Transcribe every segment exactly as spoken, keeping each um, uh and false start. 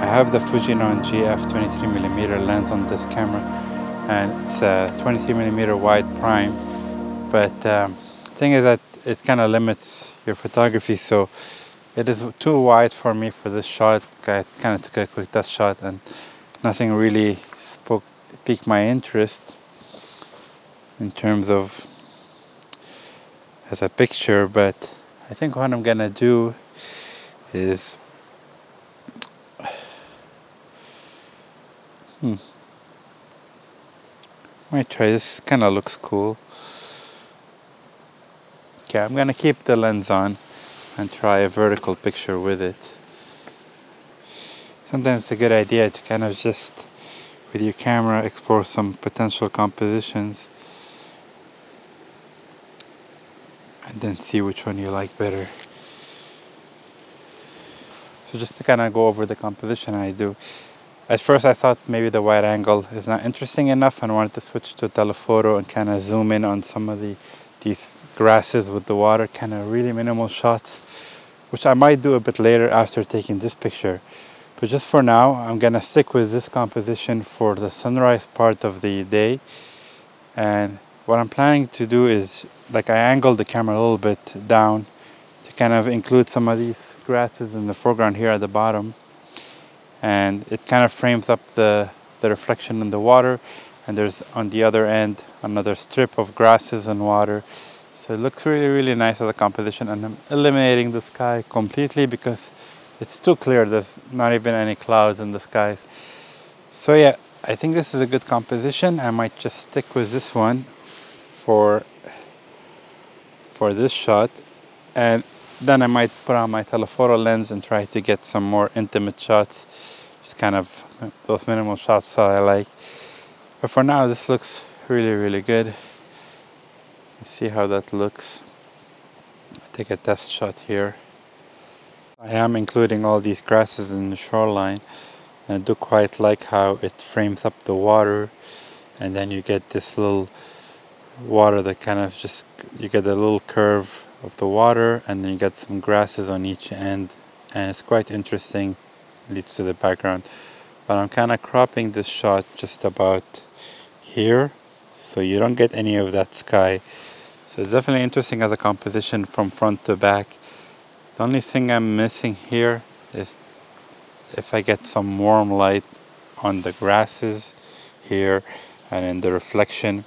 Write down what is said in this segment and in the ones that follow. I have the Fujinon G F twenty-three millimeter lens on this camera, and it's a twenty-three millimeter wide prime, but um, the thing is that it kind of limits your photography, so it is too wide for me for this shot. I kind of took a quick test shot and nothing really spoke, piqued my interest in terms of as a picture, but I think what I'm gonna do is Hmm. might try this. Kind of looks cool. Okay, I'm gonna keep the lens on and try a vertical picture with it. Sometimes it's a good idea to kind of just, with your camera, explore some potential compositions and then see which one you like better. So just to kind of go over the composition I do. At first I thought maybe the wide angle is not interesting enough and wanted to switch to telephoto and kind of zoom in on some of the these grasses with the water, kind of really minimal shots, which I might do a bit later after taking this picture. But just for now, I'm gonna stick with this composition for the sunrise part of the day. And what I'm planning to do is, like, I angled the camera a little bit down to kind of include some of these grasses in the foreground here at the bottom. And it kind of frames up the, the reflection in the water, and there's on the other end another strip of grasses and water, so it looks really really nice as a composition. And I'm eliminating the sky completely because it's too clear, there's not even any clouds in the skies. So yeah, I think this is a good composition. I might just stick with this one for for this shot, and then I might put on my telephoto lens and try to get some more intimate shots, just kind of those minimal shots that I like. But for now, this looks really, really good. Let's see how that looks. I'll take a test shot here. I am including all these grasses in the shoreline, and I do quite like how it frames up the water, and then you get this little water that kind of just, you get a little curve of the water, and then you get some grasses on each end, and it's quite interesting, leads to the background. But I'm kind of cropping this shot just about here, so you don't get any of that sky. So it's definitely interesting as a composition from front to back. The only thing I'm missing here is if I get some warm light on the grasses here and in the reflection,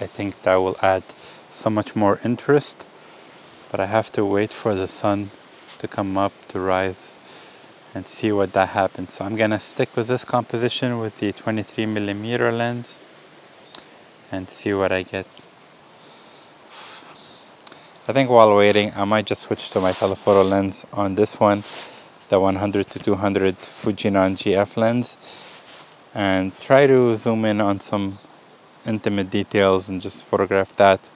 I think that will add so much more interest. But I have to wait for the sun to come up, to rise, and see what that happens. So I'm gonna stick with this composition with the twenty-three millimeter lens and see what I get. I think while waiting, I might just switch to my telephoto lens on this one, the one hundred to two hundred Fujinon G F lens, and try to zoom in on some intimate details and just photograph that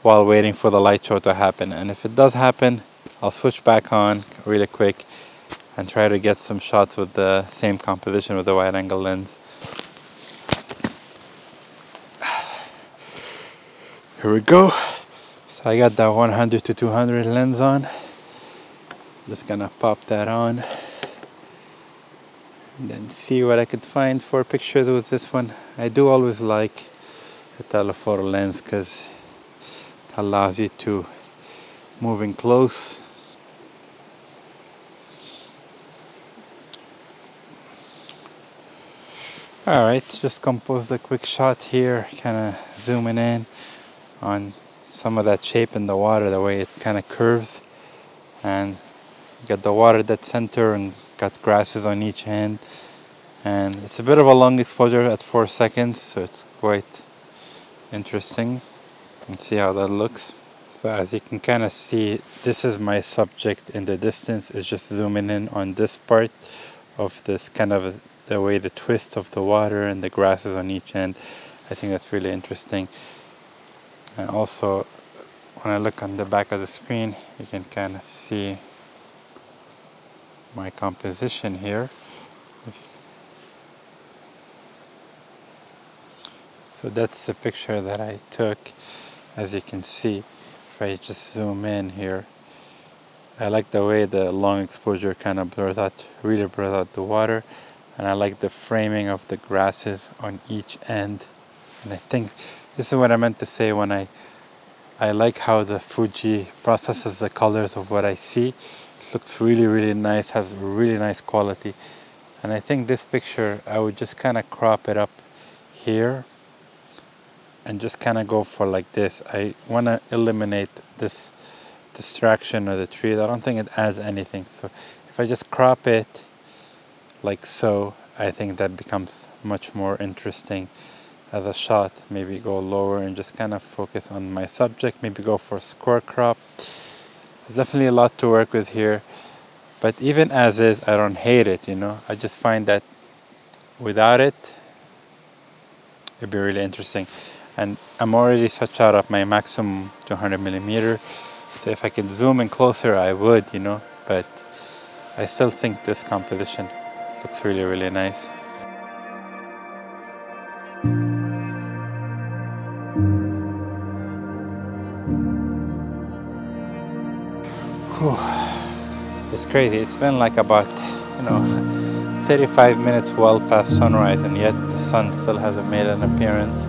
while waiting for the light show to happen. And if it does happen, I'll switch back on really quick and try to get some shots with the same composition with the wide angle lens. Here we go. So I got that one hundred to two hundred lens on. Just gonna pop that on and then see what I could find for pictures with this one. I do always like the telephoto lens because allows you to move in close. All right, just compose the quick shot here, kind of zooming in on some of that shape in the water, the way it kind of curves, and got the water at that center and got grasses on each end. And it's a bit of a long exposure at four seconds, so it's quite interesting. And see how that looks. So as you can kind of see, this is my subject in the distance. It's just zooming in on this part of this kind of the way the twist of the water and the grasses on each end. I think that's really interesting. And also when I look on the back of the screen, you can kind of see my composition here. So that's the picture that I took. As you can see, if I just zoom in here, I like the way the long exposure kind of blurs out, really blurs out the water, and I like the framing of the grasses on each end. And I think this is what I meant to say when I I like how the Fuji processes the colors of what I see. It looks really, really nice, has really nice quality. And I think this picture, I would just kind of crop it up here and just kind of go for like this. I want to eliminate this distraction of the trees. I don't think it adds anything. So if I just crop it like so, I think that becomes much more interesting as a shot. Maybe go lower and just kind of focus on my subject. Maybe go for a square crop. There's definitely a lot to work with here, but even as is, I don't hate it, you know. I just find that without it, it'd be really interesting. And I'm already such out of my maximum two hundred millimeter. So if I could zoom in closer, I would, you know, but I still think this composition looks really, really nice. Whew. It's crazy. It's been like about, you know, thirty-five minutes well past sunrise, and yet the sun still hasn't made an appearance.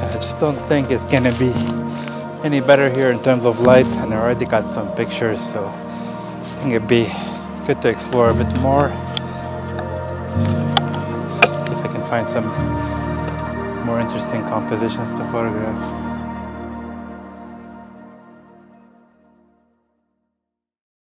I just don't think it's gonna be any better here in terms of light, and I already got some pictures, so I think it'd be good to explore a bit more. See if I can find some more interesting compositions to photograph.